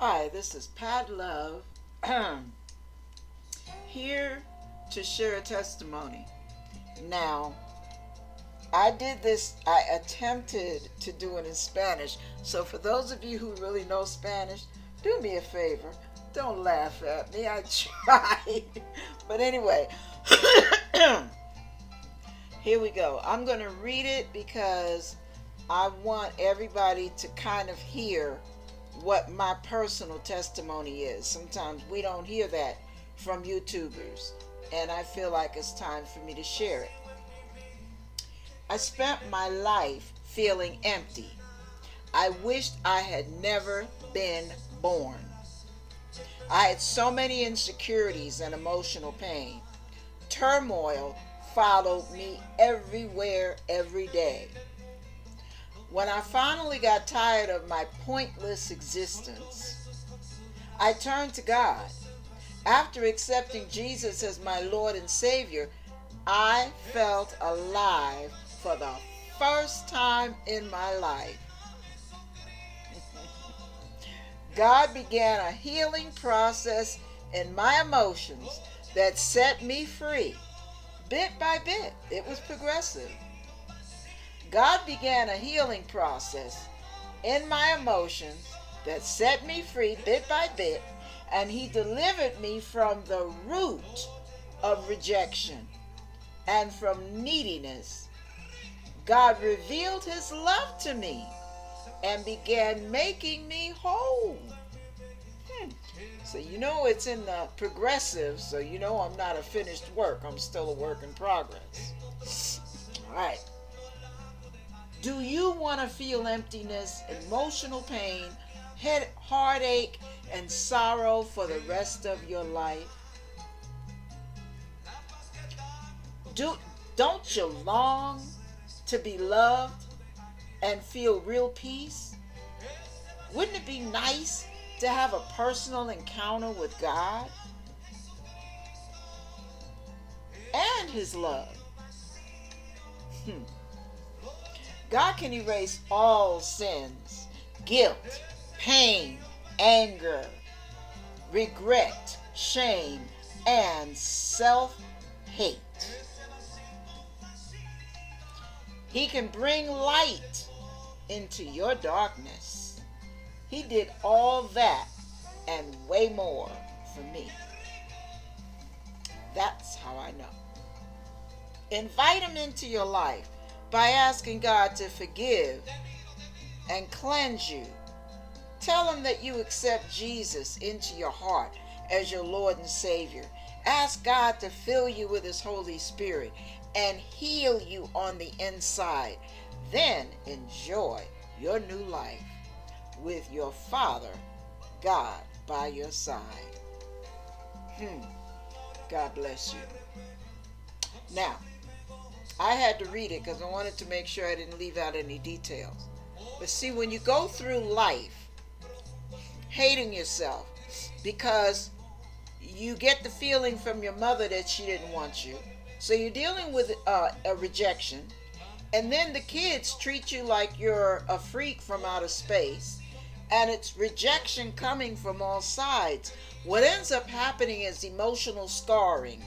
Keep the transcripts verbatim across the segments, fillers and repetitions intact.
Hi, this is Pat Love, here to share a testimony. Now, I did this, I attempted to do it in Spanish, so for those of you who really know Spanish, do me a favor, don't laugh at me, I tried. But anyway, here we go. I'm going to read it because I want everybody to kind of hear what my personal testimony is. Sometimes we don't hear that from YouTubers, and I feel like it's time for me to share it. I spent my life feeling empty. I wished I had never been born. I had so many insecurities and emotional pain. Turmoil followed me everywhere, every day. When I finally got tired of my pointless existence, I turned to God. After accepting Jesus as my Lord and Savior, I felt alive for the first time in my life. God began a healing process in my emotions that set me free. Bit by bit, it was progressive. God began a healing process in my emotions that set me free bit by bit, and He delivered me from the root of rejection and from neediness. God revealed His love to me and began making me whole. Hmm. So you know it's in the progressive, so you know I'm not a finished work. I'm still a work in progress. All right. Do you want to feel emptiness, emotional pain, head, heartache, and sorrow for the rest of your life? Do, don't you long to be loved and feel real peace? Wouldn't it be nice to have a personal encounter with God and His love? Hmm. God can erase all sins, guilt, pain, anger, regret, shame, and self-hate. He can bring light into your darkness. He did all that and way more for me. That's how I know. Invite Him into your life by asking God to forgive and cleanse you. Tell Him that you accept Jesus into your heart as your Lord and Savior. Ask God to fill you with His Holy Spirit and heal you on the inside. Then enjoy your new life with your Father, God, by your side. Hmm. God bless you. Now, I had to read it because I wanted to make sure I didn't leave out any details. But see, when you go through life hating yourself because you get the feeling from your mother that she didn't want you, so you're dealing with uh, a rejection, and then the kids treat you like you're a freak from outer space, and it's rejection coming from all sides. What ends up happening is emotional scarring,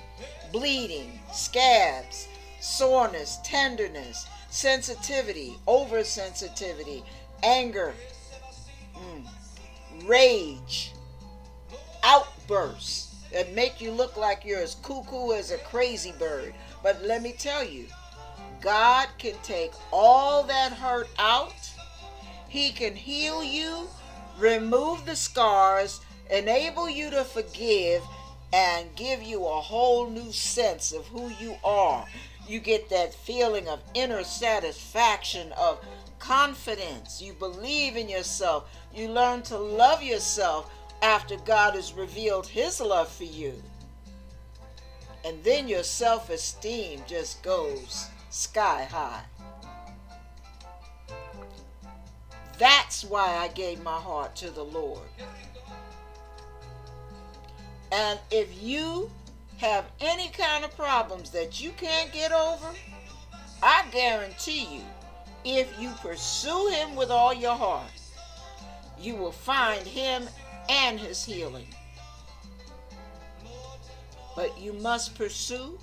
bleeding, scabs, soreness, tenderness, sensitivity, oversensitivity, anger, mm, rage, outbursts that make you look like you're as cuckoo as a crazy bird. But let me tell you, God can take all that hurt out. He can heal you, remove the scars, enable you to forgive, and give you a whole new sense of who you are. You get that feeling of inner satisfaction, of confidence. You believe in yourself. You learn to love yourself after God has revealed His love for you. And then your self-esteem just goes sky high. That's why I gave my heart to the Lord. And if you have any kind of problems that you can't get over, I guarantee you, if you pursue Him with all your heart, you will find him and his healing. But you must pursue,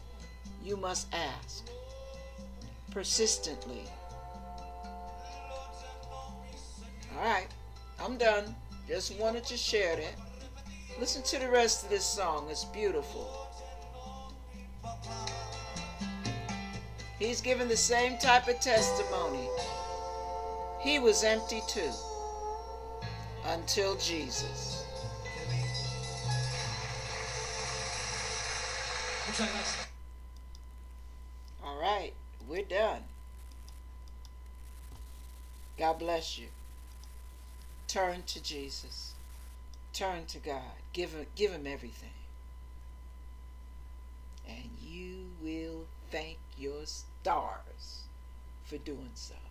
you must ask, persistently. All right, I'm done. Just wanted to share that. Listen to the rest of this song. It's beautiful. He's given the same type of testimony. He was empty too, until Jesus. All right, we're done. God bless you. Turn to Jesus. Turn to God. Give him, give him everything. And you will thank your stars for doing so.